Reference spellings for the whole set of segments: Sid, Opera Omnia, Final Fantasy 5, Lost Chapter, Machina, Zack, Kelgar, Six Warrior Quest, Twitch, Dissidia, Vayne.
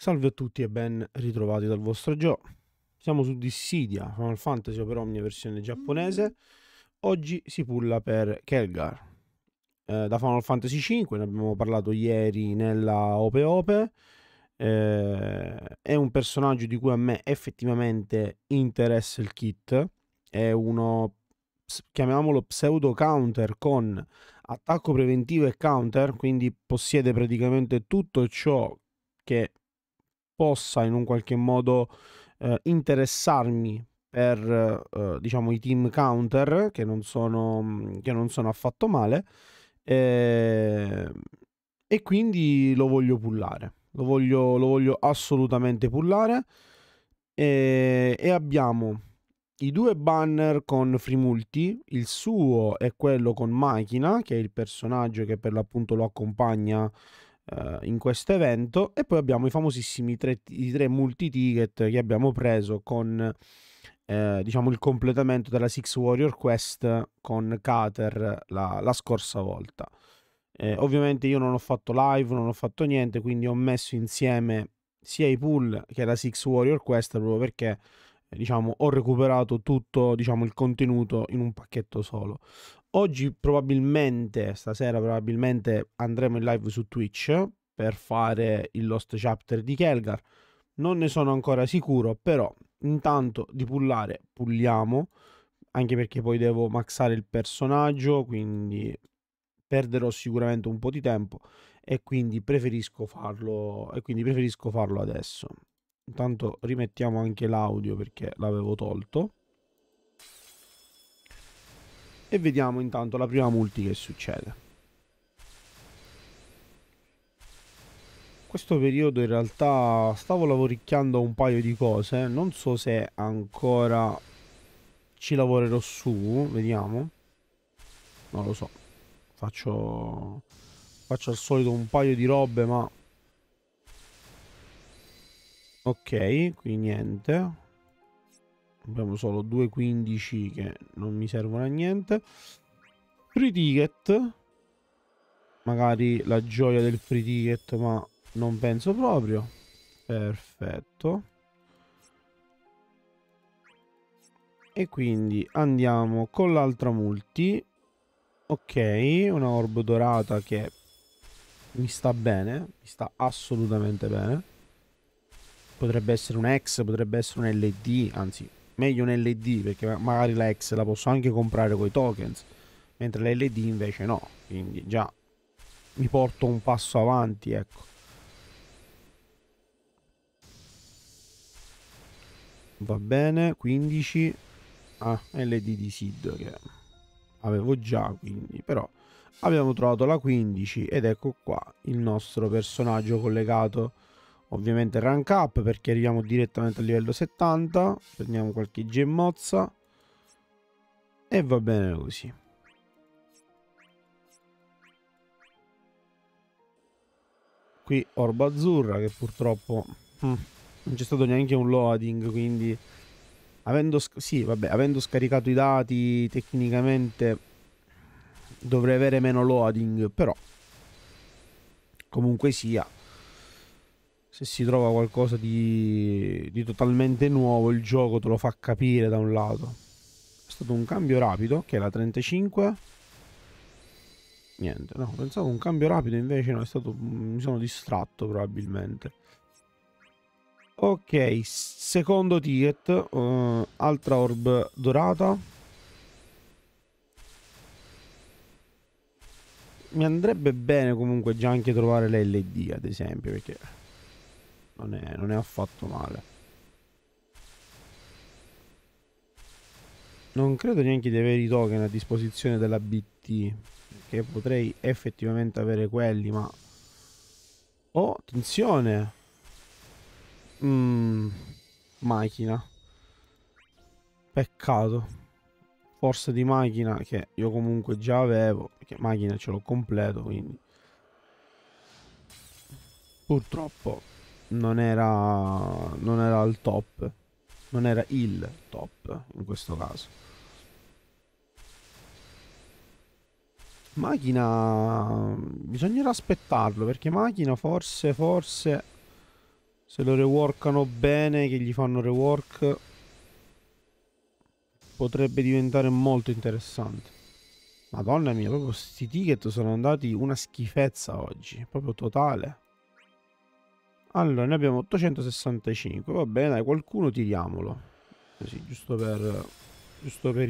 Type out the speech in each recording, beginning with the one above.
Salve a tutti e ben ritrovati dal vostro Gio. Siamo su Dissidia Final Fantasy Opera Omnia versione giapponese. Oggi si pulla per Kelgar da Final Fantasy 5, ne abbiamo parlato ieri nella Ope. È un personaggio di cui a me effettivamente interessa il kit. È uno, chiamiamolo pseudo counter con attacco preventivo e counter, quindi possiede praticamente tutto ciò che possa in un qualche modo interessarmi per diciamo i team counter che non sono affatto male, e quindi lo voglio pullare, lo voglio assolutamente pullare, e abbiamo i due banner con free multi. Il suo è quello con Machina, che è il personaggio che per l'appunto lo accompagna in questo evento, e poi abbiamo i famosissimi i tre multi ticket che abbiamo preso con diciamo il completamento della Six Warrior Quest con Cater la scorsa volta. Ovviamente io non ho fatto live, non ho fatto niente, quindi ho messo insieme sia i pool che la Six Warrior Quest proprio perché diciamo ho recuperato tutto, diciamo, il contenuto in un pacchetto solo. Oggi probabilmente, stasera probabilmente andremo in live su Twitch per fare il Lost Chapter di Kelgar. Non ne sono ancora sicuro, però intanto di pullare pulliamo, anche perché poi devo maxare il personaggio, quindi perderò sicuramente un po' di tempo e quindi preferisco farlo adesso. Intanto rimettiamo anche l'audio perché l'avevo tolto. E vediamo intanto la prima multi che succede. Questo periodo in realtà stavo lavoricchiando un paio di cose. Non so se ancora ci lavorerò su. Vediamo. Non lo so. Faccio al solito un paio di robe, ma... ok, qui niente. Abbiamo solo 2.15 che non mi servono a niente. Free ticket. Magari la gioia del free ticket, ma non penso proprio. Perfetto. E quindi andiamo con l'altra multi. Ok, una orb dorata che mi sta bene. Mi sta assolutamente bene. Potrebbe essere un X, potrebbe essere un LD, anzi, meglio un LD, perché magari la X la posso anche comprare con i tokens, mentre la LD invece no, quindi già mi porto un passo avanti, ecco. Va bene, 15. Ah, LD di Sid che avevo già, quindi, però abbiamo trovato la 15 ed ecco qua il nostro personaggio collegato. Ovviamente rank up perché arriviamo direttamente al livello 70. Prendiamo qualche gemmozza e va bene così. Qui orba azzurra che purtroppo non c'è stato neanche un loading, quindi avendo scaricato i dati tecnicamente dovrei avere meno loading, però comunque sia, se si trova qualcosa di totalmente nuovo, il gioco te lo fa capire da un lato. È stato un cambio rapido, che è la 35. Niente, no, pensavo un cambio rapido, invece no, è stato... mi sono distratto probabilmente. Ok, secondo ticket, altra orb dorata. Mi andrebbe bene comunque già anche trovare l'LD, ad esempio, perché... Non è affatto male. Non credo neanche di avere i token a disposizione della BT, perché potrei effettivamente avere quelli, ma... oh, attenzione! Machina. Peccato. Forza di Machina che io comunque già avevo, perché Machina ce l'ho completo, quindi... purtroppo... Non era al top. Non era il top in questo caso. Machina bisognerà aspettarlo, perché Machina forse Se lo reworkano bene, che gli fanno rework, potrebbe diventare molto interessante. Madonna mia, proprio sti ticket sono andati una schifezza oggi, proprio totale. Allora, ne abbiamo 865, va bene, dai, qualcuno tiriamolo. Così, giusto per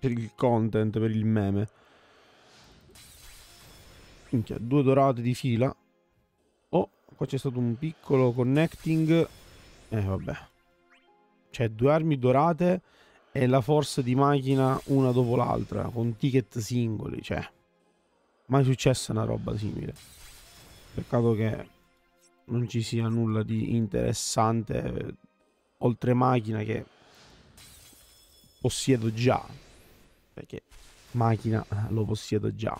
il content, per il meme. Minchia, 2 dorate di fila. Oh, qua c'è stato un piccolo connecting. Vabbè. Cioè, 2 armi dorate e la forza di macchina una dopo l'altra, con ticket singoli, cioè. Mai successa una roba simile. Peccato che non ci sia nulla di interessante oltre macchina, che possiedo già, perché macchina lo possiedo già.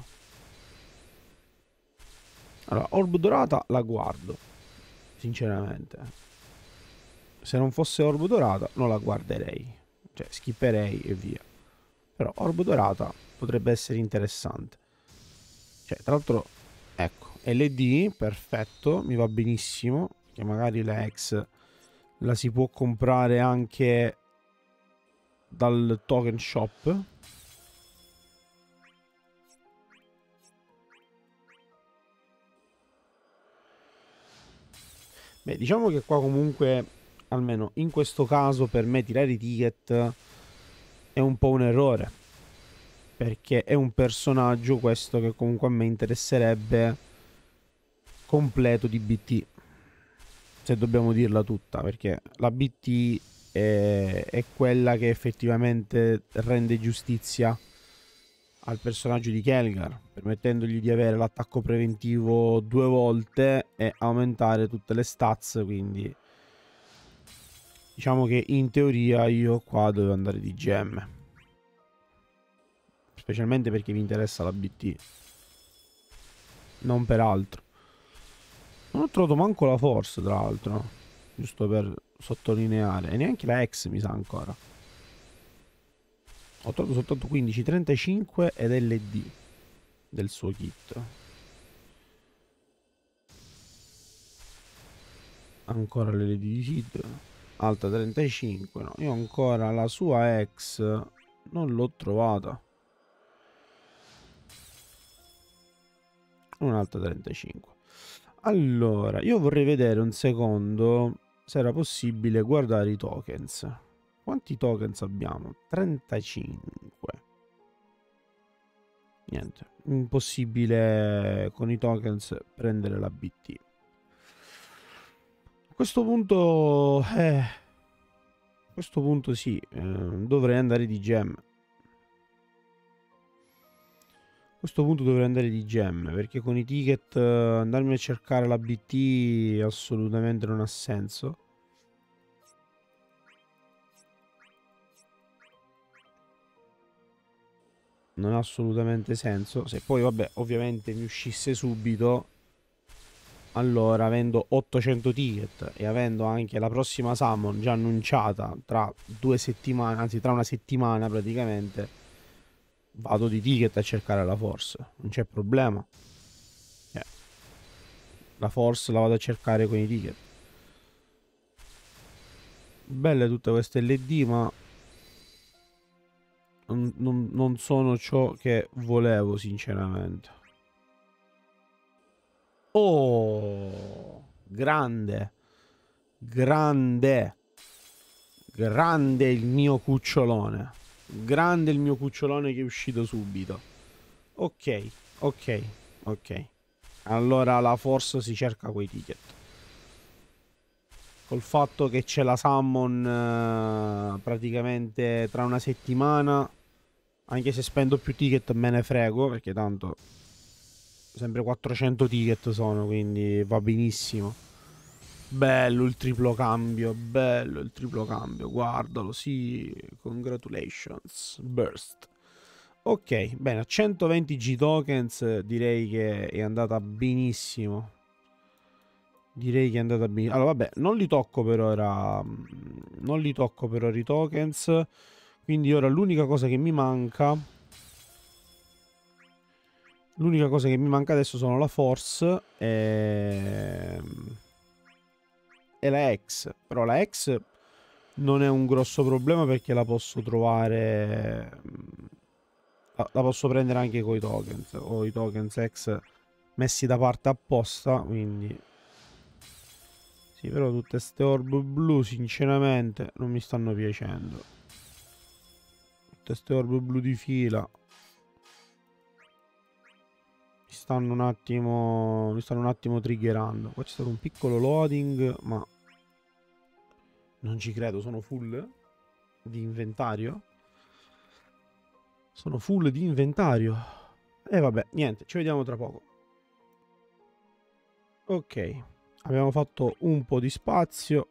Allora, orb dorata la guardo, sinceramente. Se non fosse orb dorata non la guarderei, cioè skipperei e via. Però orb dorata potrebbe essere interessante. Cioè, tra l'altro, ecco, LD, perfetto, mi va benissimo, che magari la X la si può comprare anche dal token shop. Beh, diciamo che qua comunque, almeno in questo caso, per me tirare i ticket è un po' un errore, perché è un personaggio questo che comunque a me interesserebbe completo di BT, se dobbiamo dirla tutta, perché la BT è quella che effettivamente rende giustizia al personaggio di Kelgar, permettendogli di avere l'attacco preventivo 2 volte e aumentare tutte le stats. Quindi diciamo che in teoria io qua devo andare di gemme, specialmente perché mi interessa la BT, non per altro. Non ho trovato manco la forza, tra l'altro, no? Giusto per sottolineare. E neanche la X mi sa ancora. Ho trovato soltanto 15, 35 ed LD del suo kit. Ancora l'LD di Sid. Alta 35, no? Io ancora la sua X non l'ho trovata. Un'alta 35. Allora, io vorrei vedere un secondo se era possibile guardare i tokens. Quanti tokens abbiamo? 35. Niente, impossibile con i tokens prendere la BT. A questo punto, sì, dovrei andare di gemme. A questo punto dovrei andare di gemme, perché con i ticket andarmi a cercare la BT assolutamente non ha senso. Non ha assolutamente senso. Se poi, vabbè, ovviamente mi uscisse subito, allora, avendo 800 ticket e avendo anche la prossima summon già annunciata tra 2 settimane, anzi tra 1 settimana praticamente, vado di ticket a cercare la force, non c'è problema. La force la vado a cercare con i ticket. Belle tutte queste LD, ma non sono ciò che volevo, sinceramente. Oh, grande, grande, grande il mio cucciolone. Grande il mio cucciolone che è uscito subito. Ok, ok, ok. Allora la forza si cerca quei ticket. Col fatto che c'è la summon praticamente tra 1 settimana, anche se spendo più ticket me ne frego, perché tanto sempre 400 ticket sono, quindi va benissimo. Bello il triplo cambio, bello il triplo cambio, guardalo, sì, congratulations, burst. Ok, bene, a 120 G tokens direi che è andata benissimo. Direi che è andata benissimo. Allora, vabbè, non li tocco per ora, non li tocco per ora i tokens, quindi ora l'unica cosa che mi manca, adesso sono la force e e la X. Però la X non è un grosso problema perché la posso trovare, la posso prendere anche con i tokens, o i tokens X messi da parte apposta, quindi sì. Però tutte ste orb blu sinceramente non mi stanno piacendo, tutte ste orb blu di fila mi stanno un attimo triggerando. Qua c'è stato un piccolo loading, ma non ci credo, sono full di inventario. Sono full di inventario. E vabbè, niente, ci vediamo tra poco. Ok, abbiamo fatto un po' di spazio.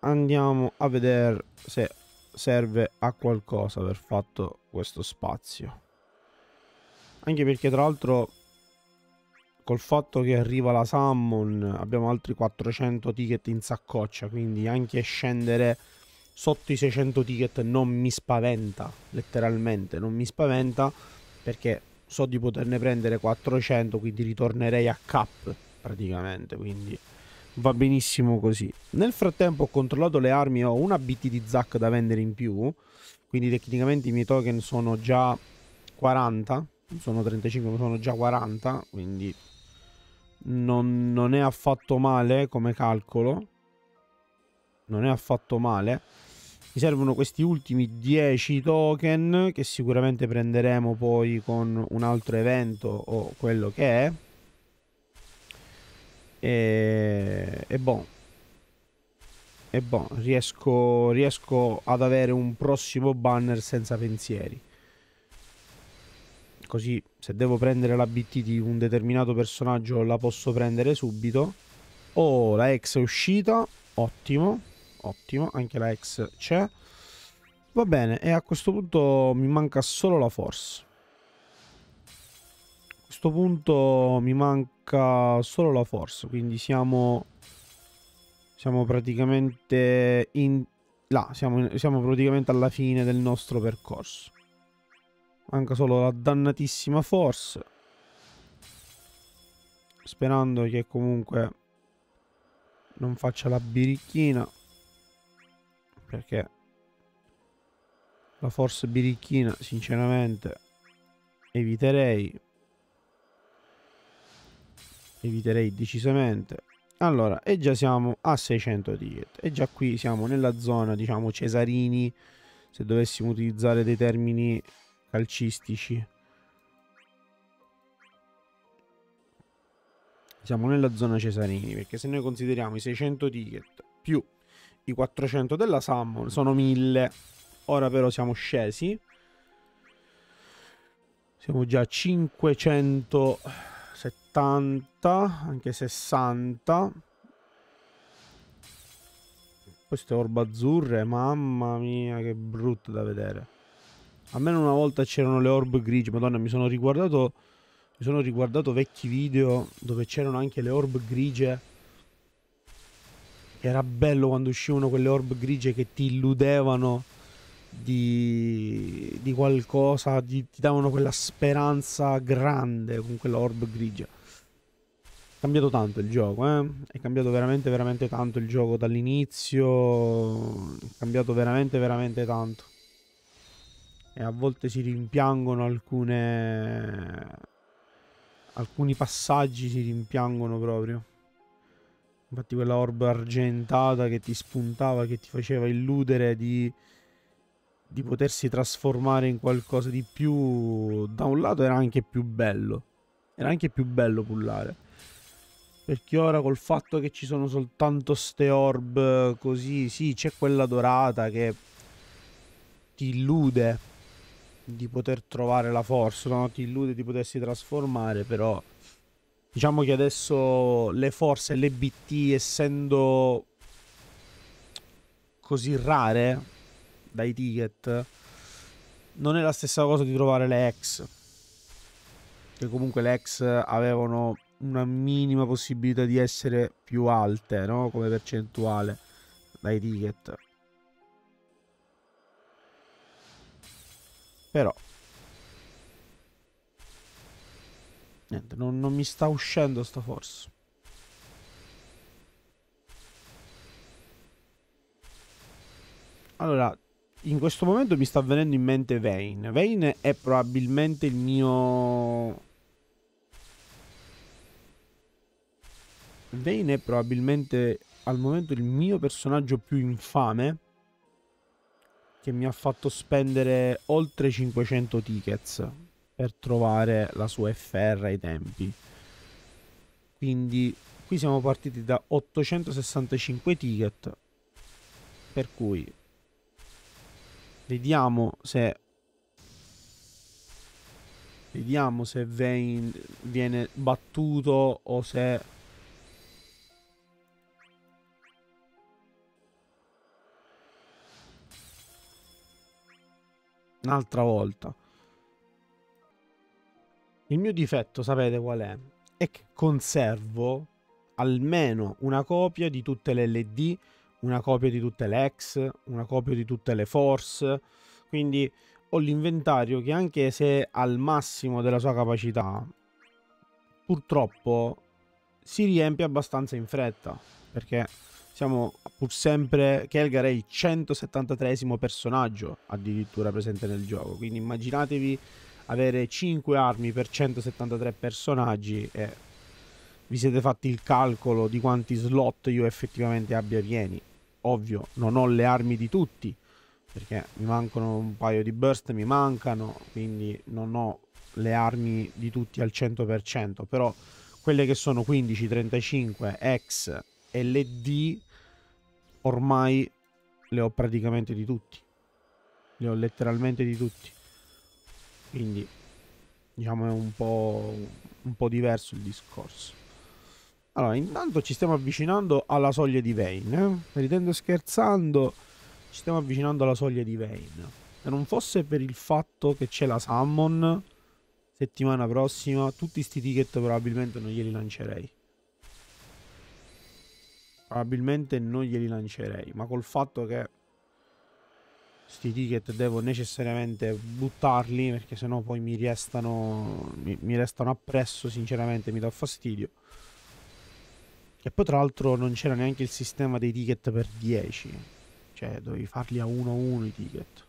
Andiamo a vedere se serve a qualcosa aver fatto questo spazio. Anche perché tra l'altro, col fatto che arriva la summon, abbiamo altri 400 ticket in saccoccia, quindi anche scendere sotto i 600 ticket non mi spaventa, letteralmente non mi spaventa, perché so di poterne prendere 400, quindi ritornerei a cap praticamente, quindi va benissimo così. Nel frattempo ho controllato le armi, ho una BT di Zack da vendere in più, quindi tecnicamente i miei token sono già 40, non sono 35 ma sono già 40, quindi non è affatto male come calcolo, non è affatto male. Mi servono questi ultimi 10 token che sicuramente prenderemo poi con un altro evento o quello che è, e boh, e boh, riesco ad avere un prossimo banner senza pensieri. Così se devo prendere la BT di un determinato personaggio la posso prendere subito. Oh, la X è uscita, ottimo, ottimo, anche la X c'è. Va bene, e a questo punto mi manca solo la Force. A questo punto mi manca solo la Force, quindi siamo praticamente in là, siamo praticamente alla fine del nostro percorso. Manca solo la dannatissima Force. Sperando che comunque non faccia la birichina, perché la Force birichina sinceramente eviterei decisamente. Allora, e già siamo a 600 ticket, e già qui siamo nella zona, diciamo, Cesarini, se dovessimo utilizzare dei termini calcistici. Siamo nella zona Cesarini, perché se noi consideriamo i 600 ticket più i 400 della summon sono 1000. Ora però siamo scesi, siamo già a 570, anche 60. Queste orbe azzurre, mamma mia, che brutto da vedere. Almeno una volta c'erano le orb grigie. Madonna, mi sono riguardato vecchi video dove c'erano anche le orb grigie. Era bello quando uscivano quelle orb grigie che ti illudevano di qualcosa, ti davano quella speranza grande con quella orb grigia. È cambiato tanto il gioco, eh? È cambiato veramente, veramente tanto il gioco dall'inizio. È cambiato veramente, veramente tanto. E a volte si rimpiangono alcuni passaggi, si rimpiangono proprio. Infatti quella orba argentata che ti spuntava, che ti faceva illudere di potersi trasformare in qualcosa di più, da un lato era anche più bello. Era anche più bello pullare. Perché ora col fatto che ci sono soltanto ste orb così, sì, c'è quella dorata che ti illude di poter trovare la Force, no? Ti illude di potersi trasformare, però diciamo che adesso le Force e le BT, essendo così rare dai ticket, non è la stessa cosa di trovare le X, che comunque le X avevano una minima possibilità di essere più alte, no? Come percentuale dai ticket. Però niente, non mi sta uscendo sta Force. Allora, in questo momento mi sta venendo in mente Vayne. Vayne è probabilmente il mio... Vayne è probabilmente al momento il mio personaggio più infame, che mi ha fatto spendere oltre 500 tickets per trovare la sua FR ai tempi. Quindi qui siamo partiti da 865 ticket, per cui vediamo se Vayne viene battuto o se... Un'altra volta. Il mio difetto, sapete qual è? È che conservo almeno una copia di tutte le LD, una copia di tutte le X, una copia di tutte le Force. Quindi ho l'inventario che, anche se al massimo della sua capacità, purtroppo si riempie abbastanza in fretta, perché siamo pur sempre... Kelgar è il 173° personaggio addirittura presente nel gioco, quindi immaginatevi avere 5 armi per 173 personaggi e vi siete fatti il calcolo di quanti slot io effettivamente abbia pieni. Ovvio, non ho le armi di tutti, perché mi mancano un paio di burst, mi mancano, quindi non ho le armi di tutti al 100%, però quelle che sono 15, 35, X, LD... ormai le ho praticamente di tutti, le ho letteralmente di tutti, quindi diciamo è un po' diverso il discorso. Allora, intanto ci stiamo avvicinando alla soglia di Vayne, ridendo e scherzando ci stiamo avvicinando alla soglia di Vayne. Se non fosse per il fatto che c'è la summon settimana prossima, tutti sti ticket probabilmente non glieli lancerei. Probabilmente non glieli lancerei, ma col fatto che sti ticket devo necessariamente buttarli, perché sennò poi mi restano appresso, sinceramente mi dà fastidio. E poi tra l'altro non c'era neanche il sistema dei ticket per 10, cioè dovevi farli a 1-1 i ticket.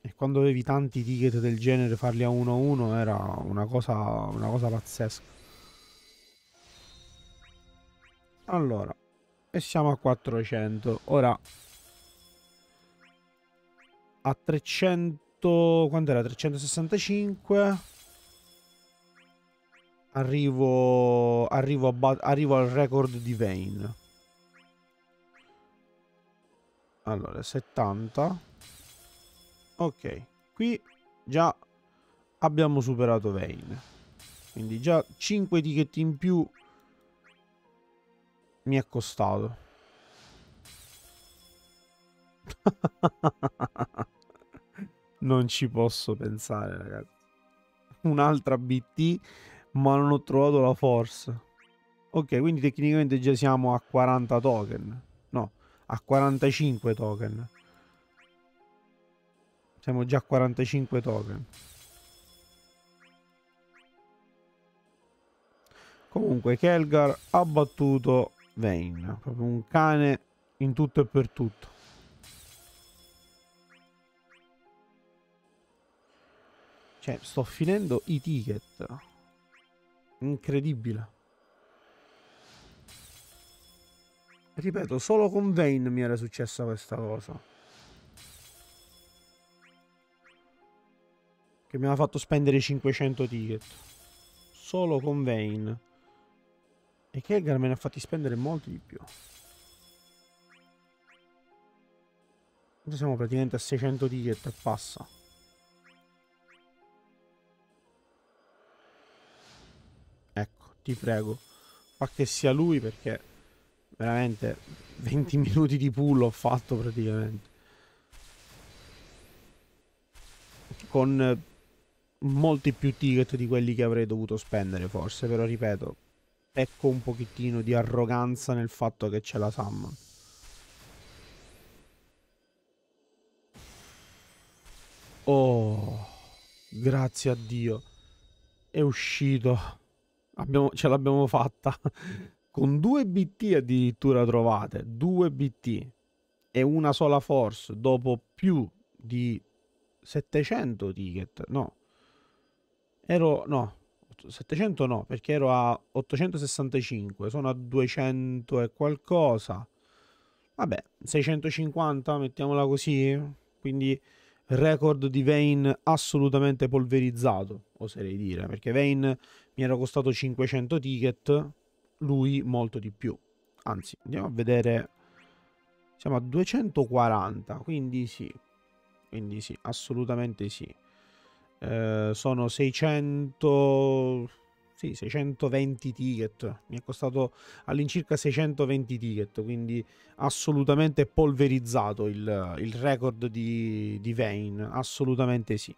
E quando avevi tanti ticket del genere, farli a 1-1 era una cosa pazzesca. Allora, e siamo a 400. Ora, a 300... quanto era? 365. Arrivo al record di Vayne. Allora, 70. Ok, qui già abbiamo superato Vayne. Quindi già 5 ticket in più mi è costato. Non ci posso pensare, ragazzi. Un'altra BT, ma non ho trovato la Force. Ok, quindi tecnicamente già siamo a 40 token. No, a 45 token. Siamo già a 45 token. Comunque Kelgar ha battuto Vayne, proprio un cane in tutto e per tutto. Cioè, sto finendo i ticket. Incredibile. Ripeto, solo con Vayne mi era successa questa cosa, che mi aveva fatto spendere 500 ticket. Solo con Vayne. E Kelgar me ne ha fatti spendere molti di più. Adesso siamo praticamente a 600 ticket e passa. Ecco, ti prego, fa che sia lui, perché veramente 20 minuti di pull ho fatto praticamente, con molti più ticket di quelli che avrei dovuto spendere forse. Però ripeto, ecco un pochettino di arroganza nel fatto che c'è la summon. Oh, grazie a Dio, è uscito. Ce l'abbiamo fatta. Con 2 BT addirittura trovate. 2 BT. e una sola force dopo più di 700 ticket, no, ero, no, 700 no, perché ero a 865, sono a 200 e qualcosa, vabbè, 650, mettiamola così, quindi record di Vayne assolutamente polverizzato, oserei dire, perché Vayne mi era costato 500 ticket, lui molto di più. Anzi, andiamo a vedere, siamo a 240, quindi sì, assolutamente sì. Sono 600, sì, 620 ticket, mi è costato all'incirca 620 ticket, quindi assolutamente polverizzato il record di Vayne, assolutamente sì.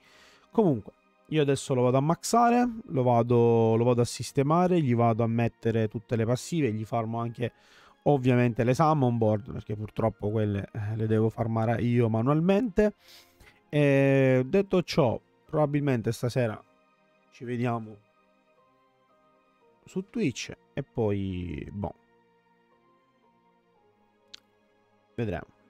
Comunque, io adesso lo vado a maxare, lo vado a sistemare, gli vado a mettere tutte le passive, gli farmo anche ovviamente le summon board, perché purtroppo quelle le devo farmare io manualmente. E detto ciò, probabilmente stasera ci vediamo su Twitch e poi boh, vedremo.